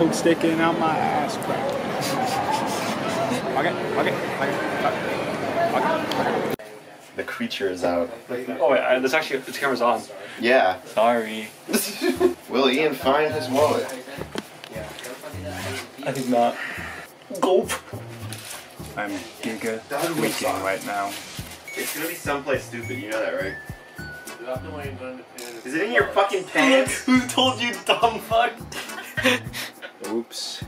coke sticking out my ass crack. Okay. The creature is out. Oh wait, there's actually, the camera's on. Yeah. Sorry. Will Ian find his wallet? I think not. Gulp. I'm giga tweaking right now. It's gonna be someplace stupid, you know that, right? Is it in your fucking pants? Who told you, dumb fuck? Oops.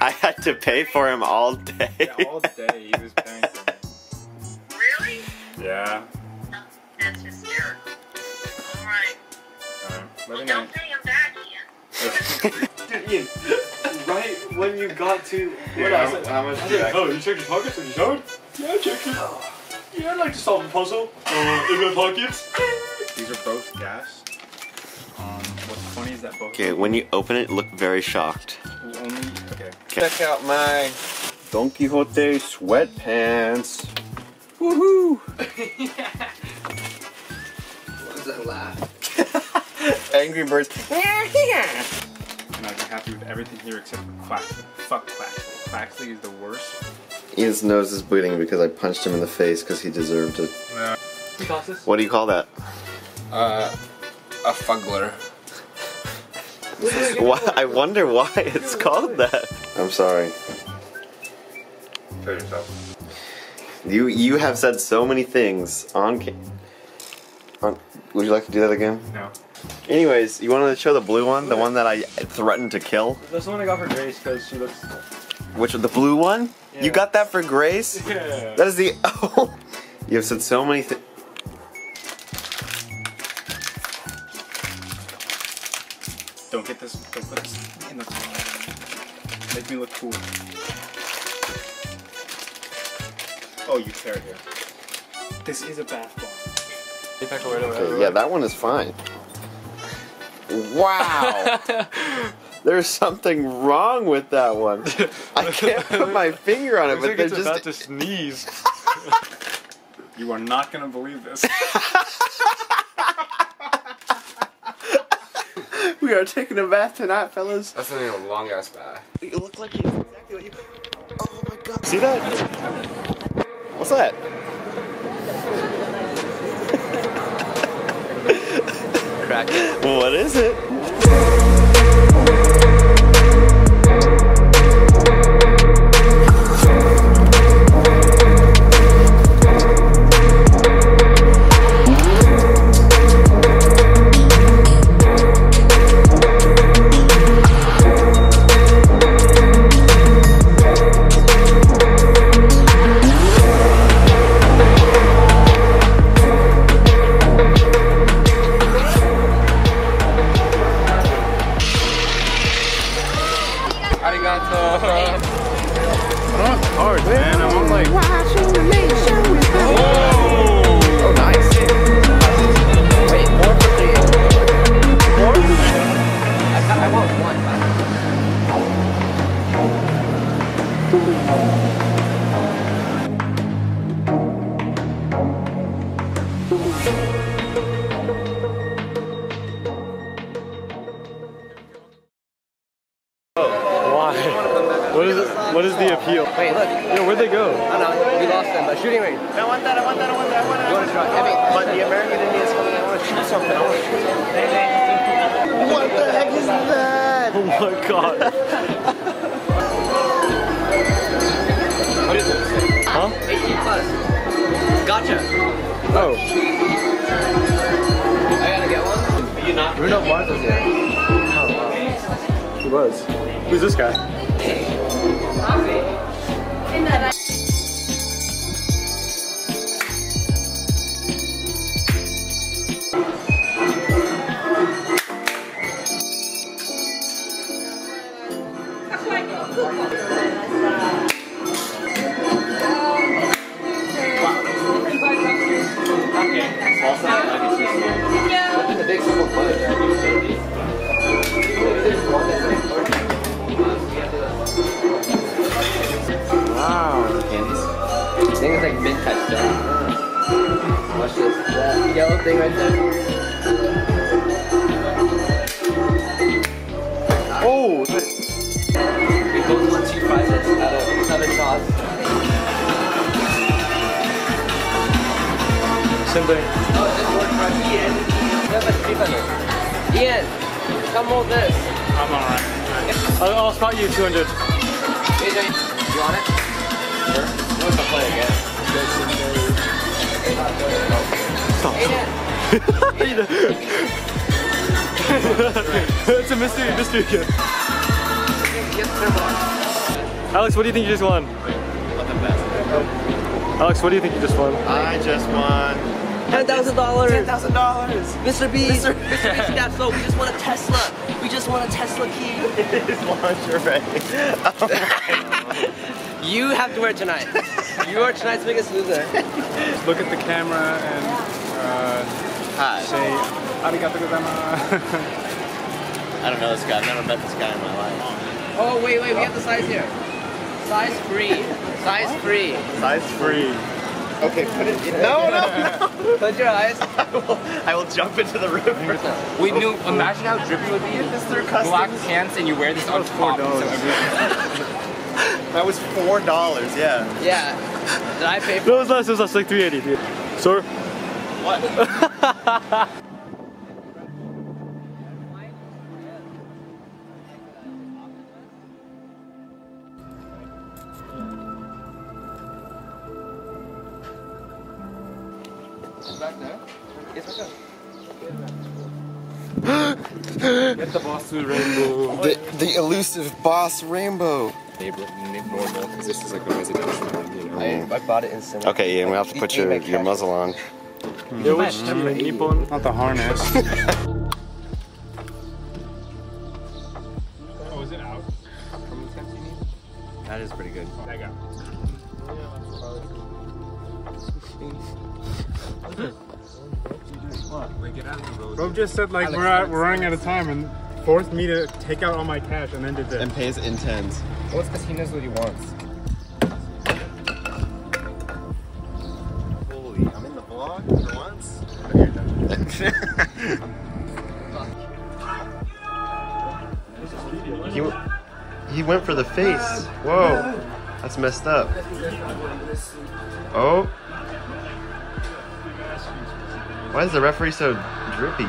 I had to pay for him all day. Yeah, all day he was paying for me. Really? Yeah. That's just here. Alright. Well, don't pay him back, Ian. Dude, Ian, right when you got to... What yeah, else? How much did I... Oh, you checked your pockets when you showed? Yeah, I checked it. Yeah, I'd like to solve a puzzle. In my pockets. These are both gas. What's funny is that both... Okay, when you open it, look very shocked. Okay. Check out my Don Quixote sweatpants. Woohoo! Yeah. What was that laugh? Angry Birds. And I'd be happy with everything here except for Quaxley. Fuck Quaxley. Quaxley is the worst. Ian's nose is bleeding because I punched him in the face because he deserved it. No. What do you call that? A Fuggler. Why, I wonder why it's called that. I'm sorry. Kill yourself. You have said so many things on would you like to do that again? No. Anyways, you wanted to show the blue one? The one that I threatened to kill? That's the one I got for Grace because she looks... Which, the blue one? Yeah. You got that for Grace? Yeah. That is the... Oh! You have said so many things... Don't get this, don't put this in the corner. Make me look cool. Oh, you tear here. This is a bath bomb. Okay, yeah, that one is fine. Wow! There's something wrong with that one. I can't put my finger on it, but they're just... It's about to sneeze. You are not gonna believe this. We are taking a bath tonight, fellas. That's not even a long ass bath. You look like you exactly what you. Oh my god. See that? What's that? Crack. What is it? What is the appeal? Wait, look. Yo, where'd they go? I don't know. We lost them, but shooting range. I want that. You want to try? I mean, but the American Indian is coming. I want to shoot something. What the heck is that? Oh my god. What is this? Huh? HG Plus. Gotcha. Oh. I gotta get one. Are you not? Bruno Mars was there. Oh, wow. He was. Who's this guy? Oh! It goes with cheese fries and salad sauce. Simple. No, this one from Ian. Ian, come on this. I'm alright. I'll spot you 200. JJ, you want it? Sure. What's the play again? Stop. Aidan. It's a mystery here. Alex, what do you think you just won? Alex, what do you think you just won? I just won $10,000! $10,000! Mr. B! Mr. B snaps low, we just won a Tesla! We just won a Tesla key! It is lingerie. Oh. You have to wear it tonight. You are tonight's biggest loser. Look at the camera and say Arigatou gozaimasu. I don't know this guy, I've never met this guy in my life. Oh wait, we have the size here. Size free. Size free. Size free. Okay, put it in. No! Close your eyes. I will jump into the river. We knew, imagine how drippy it would be. This through customs. Black pants and you wear this on top. That was $4, yeah. Yeah. Did I pay for it? It was less, like $3.80. Sir? What? Back there? Yes, okay. Get the boss rainbow. The elusive boss rainbow. Normal, because this is like a residential one, you know. I bought it instantly. Okay, Ian, we have to put your muzzle on. Yo, not the harness. Oh, is it out? From the tent you need? That is pretty good. I got Bro just said like we're running out of time and forced me to take out all my cash and then did this. And pays in tens. Well, it's because he knows what he wants. Holy, I'm in the vlog for once. He went for the face. Whoa, that's messed up. Oh. Why is the referee so drippy?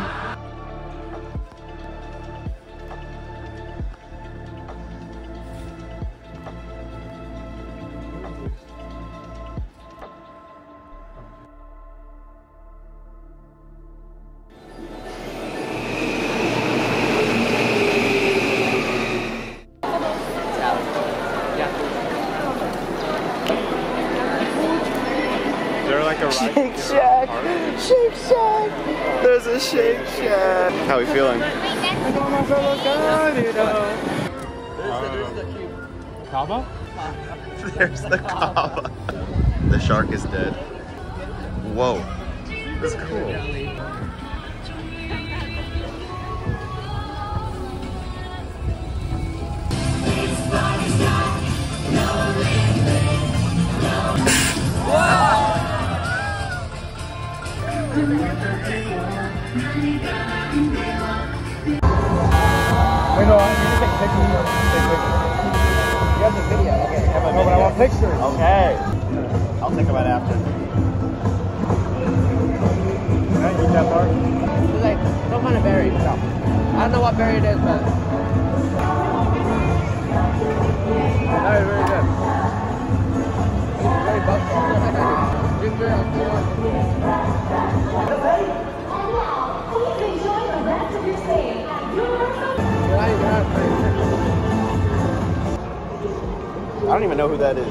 Shake Shack! Shake Shack! There's a Shake Shack! How are we feeling? Kaba? There's the Kaba. The shark is dead. Whoa. That's cool. Whoa! Wait, no, you can take pictures. You have the video. Okay, have a video. No, but I want pictures. Okay. I'll think about it after. Can I eat that part? It's like some kind of berry. No. I don't know what berry it is, but... Very, very good. Very buffy. Ginger and I don't even know who that is.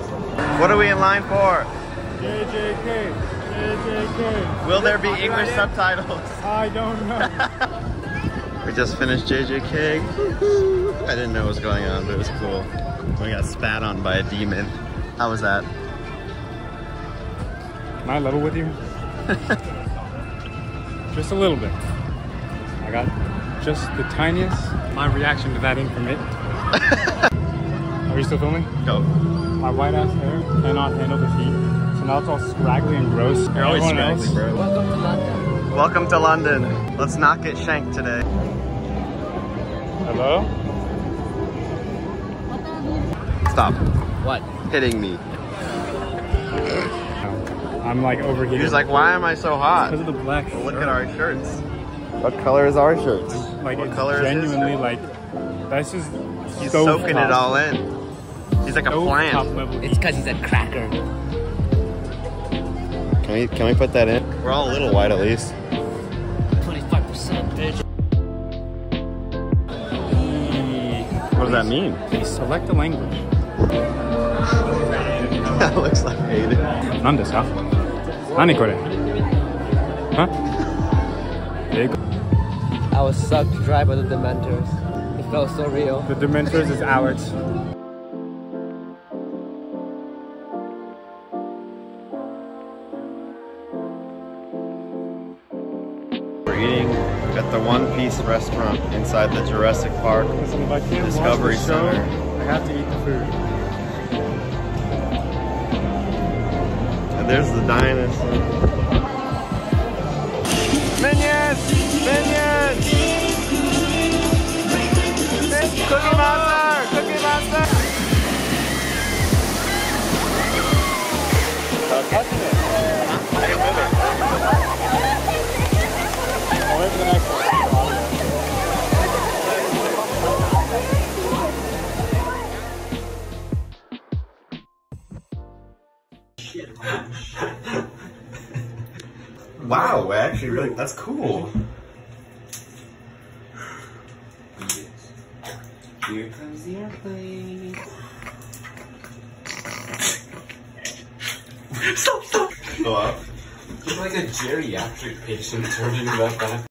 What are we in line for? JJK. JJK. Will there be English subtitles? I don't know. We just finished JJK. I didn't know what was going on, but it was cool. We got spat on by a demon. How was that? Am I level with you? Just a little bit. I got just the tiniest. My reaction to that increment. Are you still filming? Go. My white ass hair cannot handle the heat, so now it's all scraggly and gross. You're always scraggly, bro. Welcome to London. Welcome to London. Let's not get shanked today. Hello? Stop. What? Hitting me. I'm like overheating. He's like, why am I so hot? Because of the black shirt. Well, look at our shirts. What color is our shirt? Like, what color genuinely is his shirt? Like, that's just. He's so soaking top. It all in. He's like so a plant. It's because he's a cracker. Can we put that in? We're all a little wide at least. 25%, bitch. What does that mean? Select the language. That looks like Aidan. None this half. Nani kore? Huh? I was sucked dry by the Dementors. It felt so real. The Dementors is Alex. At the One Piece restaurant inside the Jurassic Park Discovery Center. I have to eat the food. And there's the dinosaur. Minions! Minions! Cookie Monster! Cookie Monster! Where's the next one? Wow, actually, really, that's cool. Here comes the airplane. Stop, stop. Go up. You're like a geriatric patient turning left back.